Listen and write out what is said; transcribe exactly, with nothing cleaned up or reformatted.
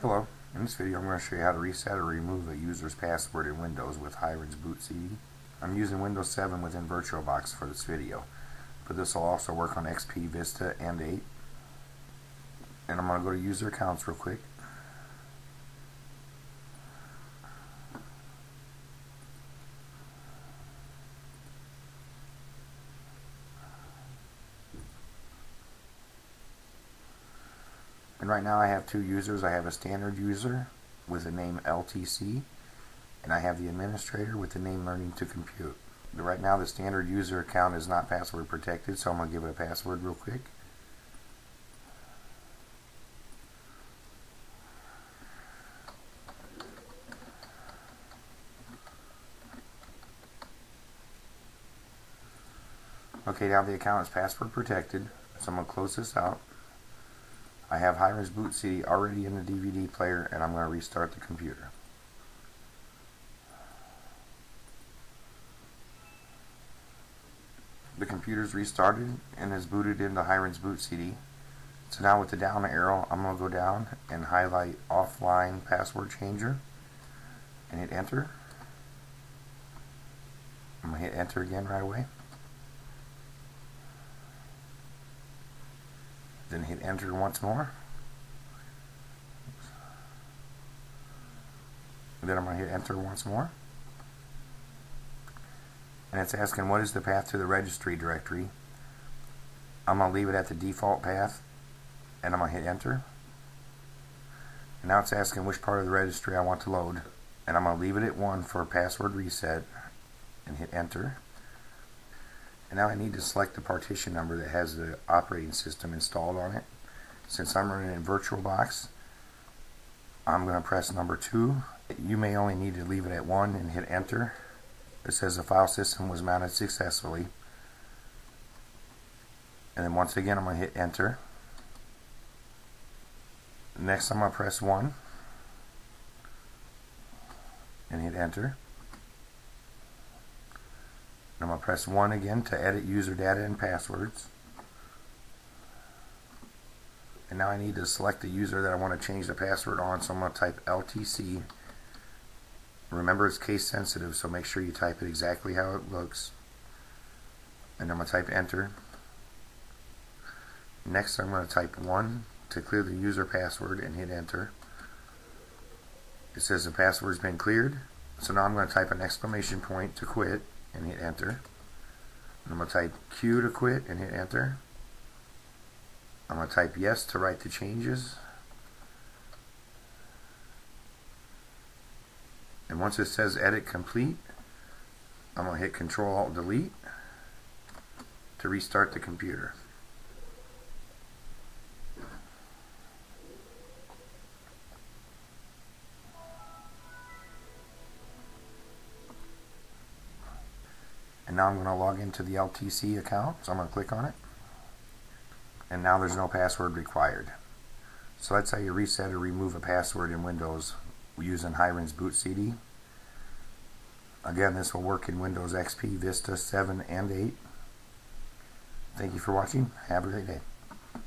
Hello, in this video I'm going to show you how to reset or remove a user's password in Windows with Hiren's Boot C D. I'm using Windows seven within VirtualBox for this video, but this will also work on X P, Vista, and eight. And I'm going to go to user accounts real quick. And right now I have two users. I have a standard user with the name L T C, and I have the administrator with the name Learning to Compute. Right now the standard user account is not password protected, so I'm going to give it a password real quick. Okay, now the account is password protected, so I'm going to close this out. I have Hiren's Boot C D already in the D V D player, and I'm going to restart the computer. The computer's restarted and is booted into Hiren's Boot C D. So now with the down arrow, I'm going to go down and highlight offline password changer and hit enter. I'm going to hit enter again right away. Then hit enter once more. And then I'm going to hit enter once more. And it's asking what is the path to the registry directory. I'm going to leave it at the default path, and I'm going to hit enter. And now it's asking which part of the registry I want to load, and I'm going to leave it at one for a password reset and hit enter. And now I need to select the partition number that has the operating system installed on it. Since I'm running in VirtualBox, I'm going to press number two. You may only need to leave it at one and hit enter. It says the file system was mounted successfully. And then once again I'm going to hit enter. Next I'm going to press one and hit enter. I'm going to press one again to edit user data and passwords. And now I need to select the user that I want to change the password on, so I'm going to type L T C. Remember, it's case sensitive, so make sure you type it exactly how it looks. And I'm going to type enter. Next I'm going to type one to clear the user password and hit enter. It says the password's been cleared, so now I'm going to type an exclamation point to quit and hit enter. And I'm going to type Q to quit and hit enter. I'm going to type yes to write the changes. And once it says edit complete, I'm going to hit Control Alt Delete to restart the computer. And now I'm going to log into the L T C account, so I'm going to click on it. And now there's no password required. So that's how you reset or remove a password in Windows using Hiren's Boot C D. Again, this will work in Windows X P, Vista, seven, and eight. Thank you for watching. Have a great day.